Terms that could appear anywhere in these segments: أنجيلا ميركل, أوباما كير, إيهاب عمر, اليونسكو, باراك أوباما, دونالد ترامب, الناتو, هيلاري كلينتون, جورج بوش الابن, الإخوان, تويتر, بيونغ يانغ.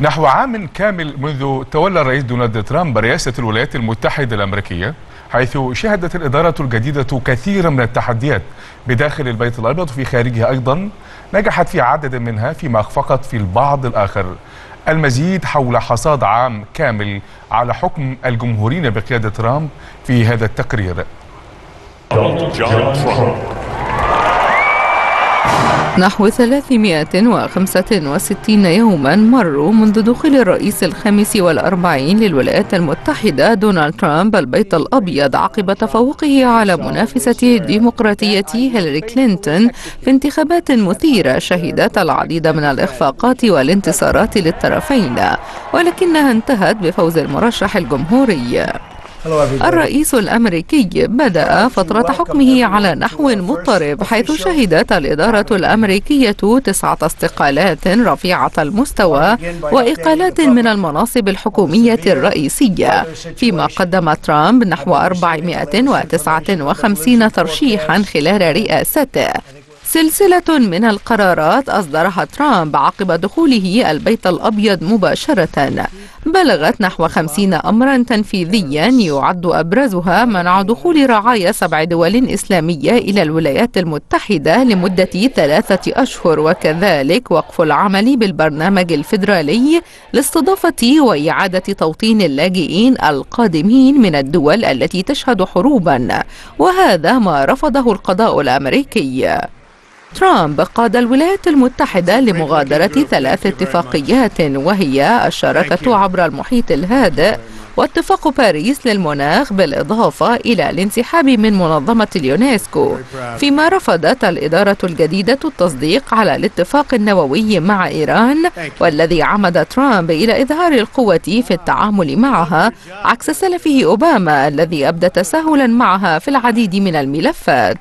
نحو عام كامل منذ تولى الرئيس دونالد ترامب رئاسة الولايات المتحدة الأمريكية، حيث شهدت الإدارة الجديدة كثيرا من التحديات بداخل البيت الأبيض وفي خارجه أيضا، نجحت في عدد منها فيما أخفقت في البعض الآخر. المزيد حول حصاد عام كامل على حكم الجمهوريين بقيادة ترامب في هذا التقرير. نحو 365 يوما مروا منذ دخول الرئيس ال45 للولايات المتحدة دونالد ترامب البيت الأبيض عقب تفوقه على منافسته الديمقراطية هيلاري كلينتون في انتخابات مثيرة شهدت العديد من الإخفاقات والانتصارات للطرفين، ولكنها انتهت بفوز المرشح الجمهوري. الرئيس الأمريكي بدأ فترة حكمه على نحو مضطرب، حيث شهدت الإدارة الأمريكية 9 استقالات رفيعة المستوى وإقالات من المناصب الحكومية الرئيسية، فيما قدم ترامب نحو 459 ترشيحا خلال رئاسته. سلسلة من القرارات أصدرها ترامب عقب دخوله البيت الأبيض مباشرة بلغت نحو 50 أمرا تنفيذيا، يعد أبرزها منع دخول رعايا 7 دول إسلامية إلى الولايات المتحدة لمدة 3 أشهر، وكذلك وقف العمل بالبرنامج الفيدرالي لاستضافة وإعادة توطين اللاجئين القادمين من الدول التي تشهد حروبا، وهذا ما رفضه القضاء الأمريكي. ترامب قاد الولايات المتحدة لمغادرة 3 اتفاقيات، وهي الشراكة عبر المحيط الهادئ، واتفاق باريس للمناخ، بالإضافة إلى الانسحاب من منظمة اليونسكو، فيما رفضت الإدارة الجديدة التصديق على الاتفاق النووي مع إيران، والذي عمد ترامب إلى إظهار القوة في التعامل معها عكس سلفه أوباما الذي أبدى تساهلا معها في العديد من الملفات.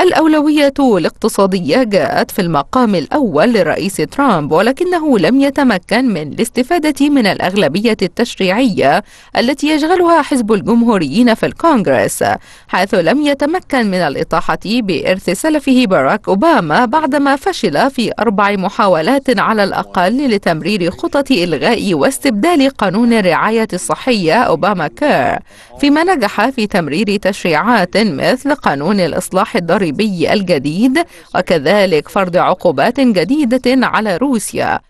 الأولوية الاقتصادية جاءت في المقام الأول للرئيس ترامب، ولكنه لم يتمكن من الاستفادة من الأغلبية التشريعية التي يشغلها حزب الجمهوريين في الكونغرس، حيث لم يتمكن من الإطاحة بإرث سلفه باراك أوباما بعدما فشل في 4 محاولات على الأقل لتمرير خطط إلغاء واستبدال قانون الرعاية الصحية أوباما كير، فيما نجح في تمرير تشريعات مثل قانون الإصلاح الضروري الجديد، وكذلك فرض عقوبات جديدة على روسيا.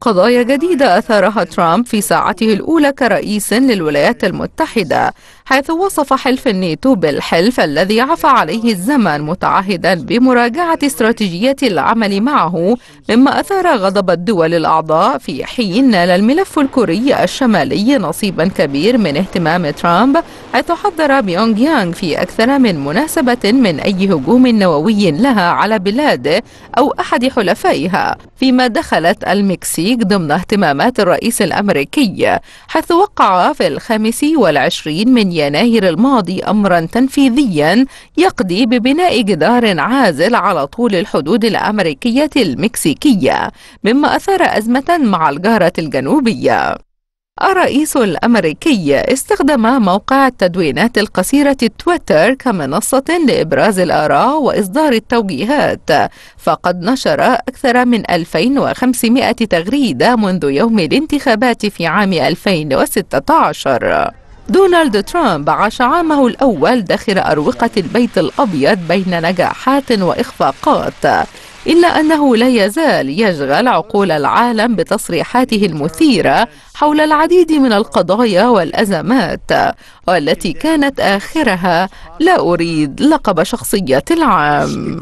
قضايا جديدة أثارها ترامب في ساعته الأولى كرئيس للولايات المتحدة، حيث وصف حلف الناتو بالحلف الذي عفى عليه الزمن، متعهدا بمراجعة استراتيجية العمل معه، مما أثار غضب الدول الأعضاء، في حين نال الملف الكوري الشمالي نصيبا كبير من اهتمام ترامب، حيث حذر بيونغ يانغ في أكثر من مناسبة من أي هجوم نووي لها على بلاده أو أحد حلفائها، فيما دخلت المكسيك ضمن اهتمامات الرئيس الأمريكي، حيث وقع في 25 من يناير الماضي أمرا تنفيذيا يقضي ببناء جدار عازل على طول الحدود الأمريكية المكسيكية، مما أثار أزمة مع الجارة الجنوبية. الرئيس الأمريكي استخدم موقع التدوينات القصيرة تويتر كمنصة لإبراز الآراء وإصدار التوجيهات، فقد نشر أكثر من 2500 تغريدة منذ يوم الانتخابات في عام 2016. دونالد ترامب عاش عامه الأول داخل أروقة البيت الأبيض بين نجاحات وإخفاقات، إلا أنه لا يزال يشغل عقول العالم بتصريحاته المثيرة حول العديد من القضايا والأزمات، والتي كانت آخرها لا أريد لقب شخصية العام.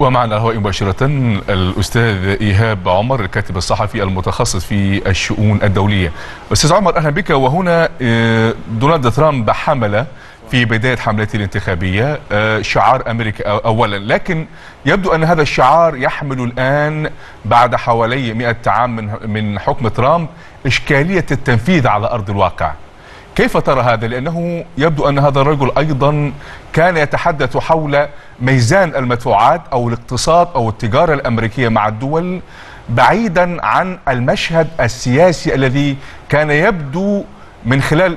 ومعنا هو مباشرة الأستاذ إيهاب عمر، الكاتب الصحفي المتخصص في الشؤون الدولية. أستاذ عمر، أهلا بك. وهنا دونالد ترامب حمل في بداية حملته الانتخابية شعار أمريكا أولا، لكن يبدو أن هذا الشعار يحمل الآن بعد حوالي 100 عام من حكم ترامب إشكالية التنفيذ على أرض الواقع. كيف ترى هذا؟ لأنه يبدو أن هذا الرجل أيضا كان يتحدث حول ميزان المدفوعات أو الاقتصاد أو التجارة الأمريكية مع الدول، بعيدا عن المشهد السياسي الذي كان يبدو من خلال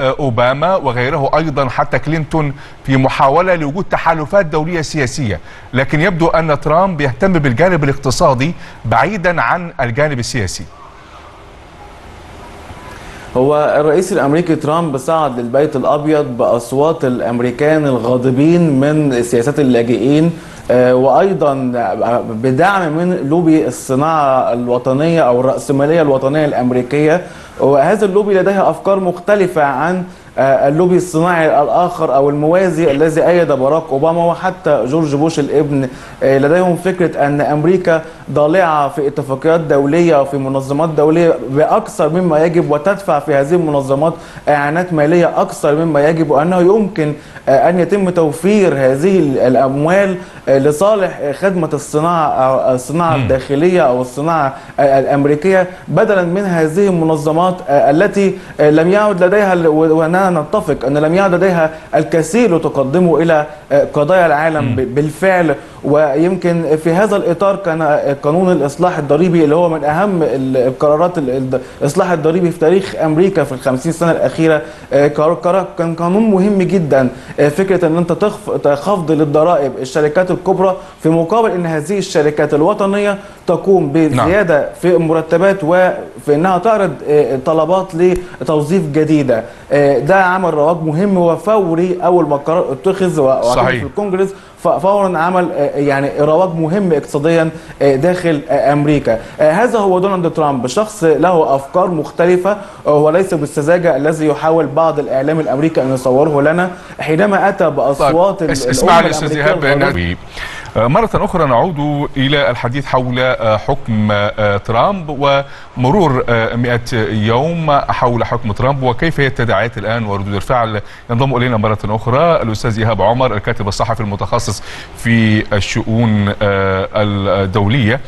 أوباما وغيره أيضا حتى كلينتون في محاولة لوجود تحالفات دولية سياسية، لكن يبدو أن ترامب يهتم بالجانب الاقتصادي بعيدا عن الجانب السياسي. هو الرئيس الامريكي ترامب صعد للبيت الابيض باصوات الامريكان الغاضبين من سياسات اللاجئين، وايضا بدعم من لوبي الصناعه الوطنيه او الراسماليه الوطنيه الامريكيه، وهذا اللوبي لديه افكار مختلفه عن اللوبي الصناعي الآخر أو الموازي الذي أيد باراك أوباما وحتى جورج بوش الابن. لديهم فكرة أن أمريكا ضالعة في اتفاقيات دولية وفي منظمات دولية بأكثر مما يجب، وتدفع في هذه المنظمات إعانات مالية أكثر مما يجب، وأنه يمكن أن يتم توفير هذه الأموال لصالح خدمة الصناعة الداخلية أو الصناعة الأمريكية بدلا من هذه المنظمات التي لم يعد لديها، وأنا نتفق أن لم يعد لديها الكثير لتقدمه إلى قضايا العالم بالفعل. ويمكن في هذا الإطار كان قانون الإصلاح الضريبي اللي هو من أهم القرارات، الإصلاح الضريبي في تاريخ أمريكا في ال50 سنة الأخيرة، كان قانون مهم جدا. فكرة أن أنت تخفض للضرائب الشركات الكبرى في مقابل أن هذه الشركات الوطنية تقوم بزيادة في المرتبات وفي أنها تعرض طلبات لتوظيف جديدة. ده عمل رواج مهم وفوري أول ما القرار اتخذ وعرض في الكونجرس، فورا عمل يعني رواج مهم اقتصاديا داخل امريكا. هذا هو دونالد ترامب، شخص له افكار مختلفه وليس بالسذاجه الذي يحاول بعض الاعلام الامريكي ان يصوره لنا حينما اتى باصوات. طيب اسمع لي استاذ ايهاب، مرة أخرى نعود إلى الحديث حول حكم ترامب ومرور 100 يوم حول حكم ترامب وكيف هي التداعيات الآن وردود الفعل. ينضم إلينا مرة أخرى الأستاذ إيهاب عمر، الكاتب الصحفي المتخصص في الشؤون الدولية.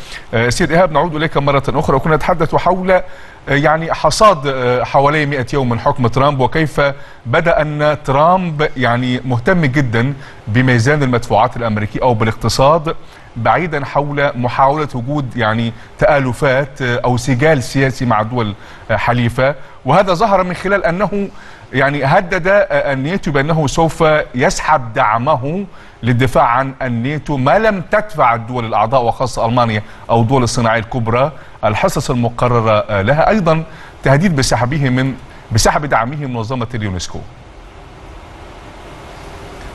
سيد إيهاب، نعود إليك مرة أخرى، وكنا نتحدث حول يعني حصاد حوالي 100 يوم من حكم ترامب وكيف بدأ أن ترامب يعني مهتم جدا بميزان المدفوعات الأمريكي أو بالاقتصاد بعيدا حول محاولة وجود يعني تآلفات أو سجال سياسي مع دول حليفة، وهذا ظهر من خلال أنه يعني هدد الناتو بأنه سوف يسحب دعمه للدفاع عن الناتو ما لم تدفع الدول الأعضاء وخاصة ألمانيا أو دول الصناعية الكبرى الحصص المقررة لها، أيضا تهديد بسحب دعمه من منظمة اليونسكو.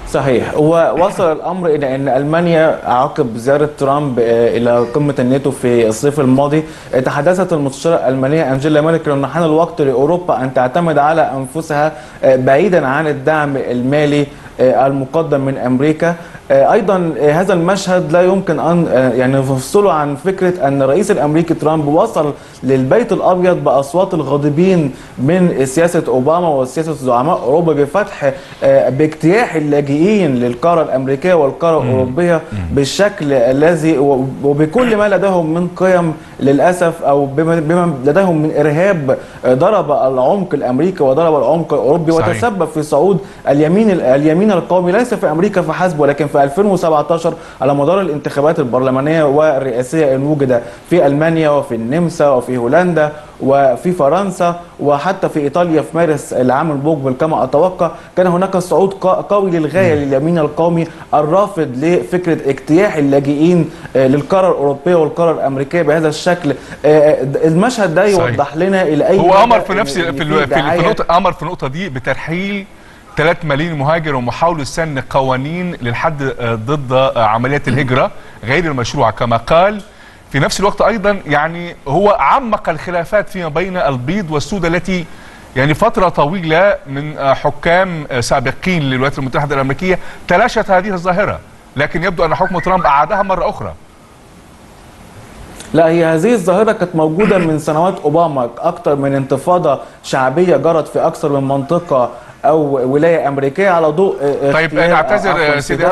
صحيح، ووصل الأمر إلى أن ألمانيا عقب زيارة ترامب إلى قمة الناتو في الصيف الماضي تحدثت المستشارة الألمانية أنجيلا ميركل أن حان الوقت لأوروبا أن تعتمد على أنفسها بعيدا عن الدعم المالي المقدم من أمريكا. أيضا هذا المشهد لا يمكن أن يعني نفصله عن فكرة أن الرئيس الأمريكي ترامب وصل للبيت الأبيض بأصوات الغاضبين من سياسة أوباما وسياسة زعماء أوروبا بفتح باجتياح اللاجئين للقارة الأمريكية والقارة الأوروبية بالشكل الذي وبكل ما لديهم من قيم للأسف أو بما لديهم من إرهاب ضرب العمق الأمريكي وضرب العمق الأوروبي. صحيح. وتسبب في صعود اليمين القومي ليس في أمريكا فحسب، ولكن في 2017 على مدار الانتخابات البرلمانية والرئاسية الموجودة في ألمانيا وفي النمسا وفي هولندا وفي فرنسا وحتى في إيطاليا في مارس العام المقبل كما أتوقع، كان هناك صعود قوي للغاية لليمين القومي الرافض لفكرة اجتياح اللاجئين للقارة الأوروبية والقارة الأمريكية بهذا الشكل. المشهد ده يوضح لنا إلى أي هو أمر في نفس أمر في النقطة دي بترحيل 3 ملايين مهاجر ومحاولة سن قوانين للحد ضد عمليات الهجرة غير المشروعة كما قال. في نفس الوقت أيضا يعني هو عمق الخلافات فيما بين البيض والسود التي يعني فترة طويلة من حكام سابقين للولايات المتحدة الأمريكية تلاشت هذه الظاهرة، لكن يبدو أن حكم ترامب أعادها مرة أخرى. لا، هي هذه الظاهرة كانت موجودة من سنوات أوباما، أكثر من انتفاضة شعبية جرت في أكثر من منطقة أو ولاية أمريكية على ضوء. طيب أنا أعتذر سيدي،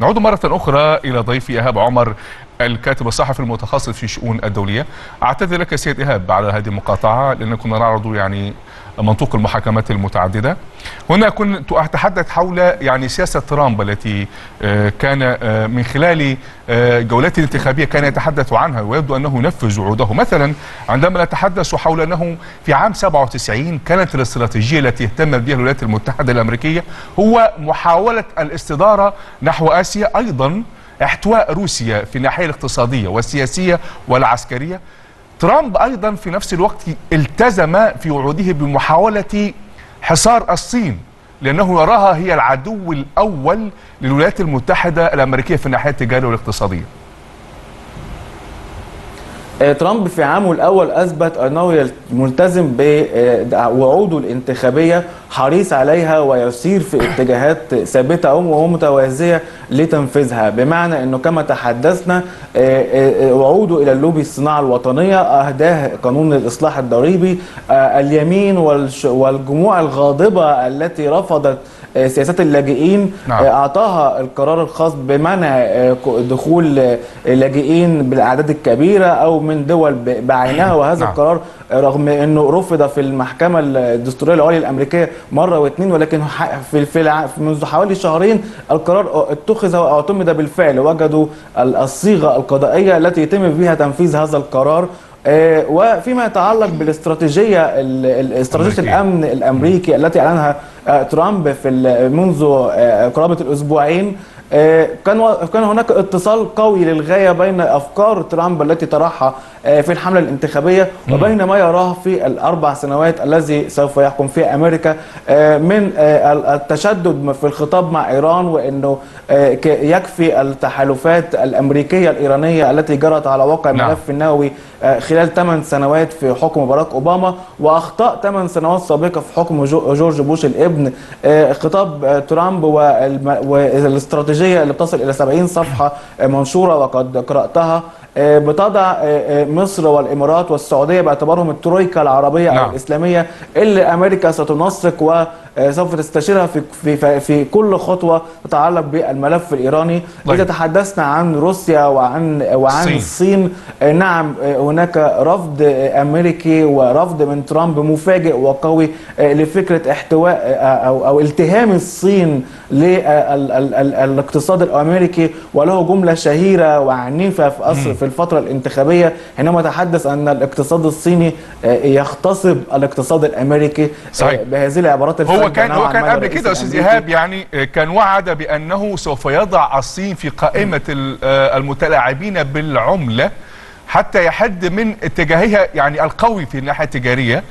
نعود مرة أخرى إلى ضيفي إيهاب عمر، الكاتب الصحفي المتخصص في الشؤون الدولية. أعتذر لك سيد إيهاب على هذه المقاطعة لأن كنا نعرض يعني منطوق المحاكمات المتعددة. هنا كنت أتحدث حول يعني سياسة ترامب التي كان من خلال جولات الانتخابية كان يتحدث عنها ويبدو أنه نفذ وعوده. مثلا عندما نتحدث حول أنه في عام 97 كانت الاستراتيجية التي اهتمت بها الولايات المتحدة الأمريكية هو محاولة الاستدارة نحو آسيا، أيضا احتواء روسيا في الناحية الاقتصادية والسياسية والعسكرية. ترامب أيضا في نفس الوقت التزم في وعوده بمحاولة حصار الصين لأنه يراها هي العدو الأول للولايات المتحدة الأمريكية في الناحية التجارية والاقتصادية. ترامب في عامه الأول أثبت أنه ملتزم بوعوده الانتخابية، حريص عليها ويسير في اتجاهات ثابتة أو متوازية لتنفيذها. بمعنى أنه كما تحدثنا وعوده إلى اللوبي الصناعة الوطنية، أهداه قانون الإصلاح الضريبي، اليمين والجموع الغاضبة التي رفضت سياسات اللاجئين، نعم، أعطاها القرار الخاص بمنع دخول اللاجئين بالأعداد الكبيرة أو من دول بعينها. وهذا نعم. القرار رغم أنه رفض في المحكمة الدستورية العليا الأمريكية مرة واثنين، ولكن منذ حوالي شهرين القرار اتخذ واعتمد بالفعل. وجدوا الصيغة القضائية التي يتم بها تنفيذ هذا القرار. وفيما يتعلق بالاستراتيجية الأمن الأمريكي التي أعلنها ترامب منذ قرابة الأسبوعين، كان هناك اتصال قوي للغاية بين أفكار ترامب التي طرحها في الحملة الانتخابية وبين ما يراه في الأربع سنوات الذي سوف يحكم فيها أمريكا، من التشدد في الخطاب مع إيران، وأنه يكفي التحالفات الأمريكية الإيرانية التي جرت على واقع الملف النووي خلال 8 سنوات في حكم باراك أوباما، وأخطاء 8 سنوات سابقة في حكم جورج بوش الابن. خطاب ترامب والاستراتيجية اللي بتصل إلى 70 صفحة منشورة وقد قرأتها بتضع مصر والإمارات والسعودية باعتبارهم الترويكا العربية أو الإسلامية اللي أمريكا ستنسق وسوف تستشيرها في كل خطوة تتعلق بالملف الإيراني. إذا تحدثنا عن روسيا وعن الصين، نعم هناك رفض أمريكي ورفض من ترامب مفاجئ وقوي لفكرة احتواء أو التهام الصين للاقتصاد الأمريكي، وله جملة شهيرة وعنيفة في الفترة الانتخابية حينما تحدث أن الاقتصاد الصيني يغتصب الاقتصاد الأمريكي. صحيح. بهذه العبارات الفارغة. هو كان قبل كده أستاذ إيهاب يعني كان وعد بأنه سوف يضع الصين في قائمة المتلاعبين بالعملة حتى يحد من اتجاهها يعني القوي في الناحية التجارية،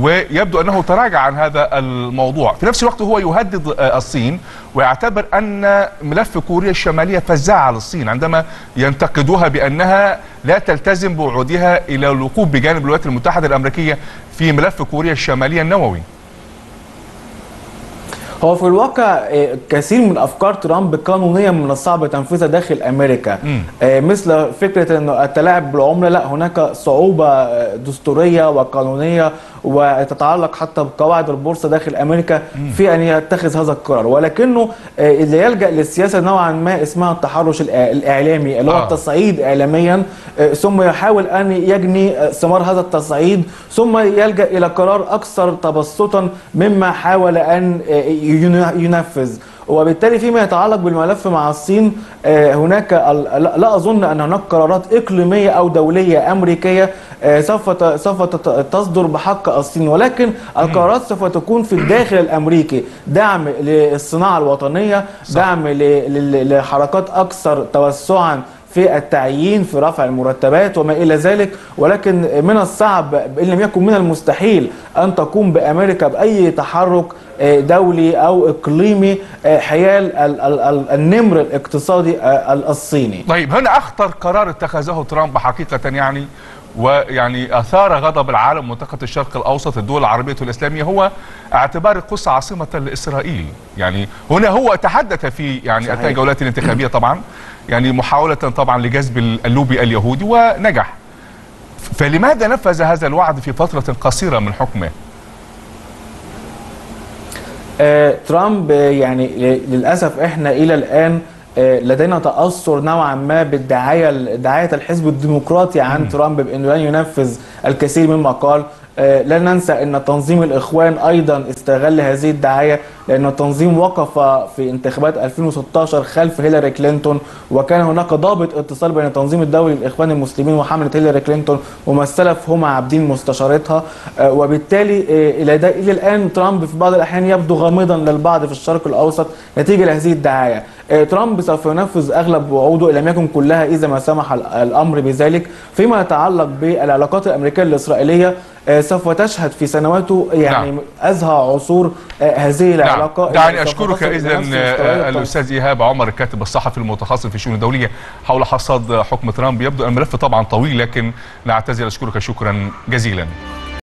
ويبدو أنه تراجع عن هذا الموضوع. في نفس الوقت هو يهدد الصين ويعتبر أن ملف كوريا الشمالية فزاعة للصين عندما ينتقدوها بأنها لا تلتزم بوعودها إلى الوقوف بجانب الولايات المتحدة الأمريكية في ملف كوريا الشمالية النووي. هو في الواقع كثير من أفكار ترامب قانونيا من الصعب تنفيذها داخل أمريكا، مثل فكرة أنه التلاعب بالعملة. لا، هناك صعوبة دستورية وقانونية وتتعلق حتى بقواعد البورصة داخل أمريكا في أن يتخذ هذا القرار، ولكنه اللي يلجأ للسياسة نوعا ما اسمها التحرش الإعلامي، اللي هو التصعيد إعلاميا، ثم يحاول أن يجني ثمار هذا التصعيد، ثم يلجأ إلى قرار أكثر تبسطا مما حاول أن ينفذ. وبالتالي فيما يتعلق بالملف مع الصين، هناك لا أظن أن هناك قرارات إقليمية أو دولية أمريكية سوف تصدر بحق الصين، ولكن القرارات سوف تكون في الداخل الأمريكي، دعم للصناعة الوطنية، دعم لحركات أكثر توسعا في التعيين، في رفع المرتبات وما إلى ذلك. ولكن من الصعب إن لم يكن من المستحيل أن تقوم بأمريكا بأي تحرك دولي أو إقليمي حيال النمر الاقتصادي الصيني. طيب، هنا أخطر قرار اتخذه ترامب حقيقة يعني ويعني أثار غضب العالم، منطقة الشرق الأوسط، الدول العربية والإسلامية، هو اعتبار القدس عاصمة لإسرائيل. يعني هنا هو تحدث في يعني أثناء جولات الانتخابية طبعا يعني محاولة طبعا لجذب اللوبي اليهودي ونجح. فلماذا نفذ هذا الوعد في فترة قصيرة من حكمه؟ ترامب يعني للأسف احنا إلى الآن لدينا تأثر نوعا ما بدعاية الحزب الديمقراطي عن ترامب بأنه لن ينفذ الكثير مما قال. لا ننسى أن تنظيم الإخوان أيضا استغل هذه الدعاية، لأن التنظيم وقف في انتخابات 2016 خلف هيلاري كلينتون، وكان هناك ضابط اتصال بين التنظيم الدولي للإخوان المسلمين وحملة هيلاري كلينتون وممثلف هما عابدين مستشارتها. وبالتالي إلى الآن ترامب في بعض الأحيان يبدو غامضا للبعض في الشرق الأوسط نتيجة لهذه الدعاية. ترامب سوف ينفذ أغلب وعوده إن لم يكن كلها إذا ما سمح الأمر بذلك. فيما يتعلق بالعلاقات الأمريكية الإسرائيلية سوف تشهد في سنواته يعني أزهى عصور هذه العلاقة. دعني أشكرك إذا الأستاذ إيهاب عمر الكاتب الصحفي المتخصص في الشؤون الدولية حول حصاد حكم ترامب. يبدو الملف طبعا طويل لكن نعتذر، أشكرك شكرا جزيلا.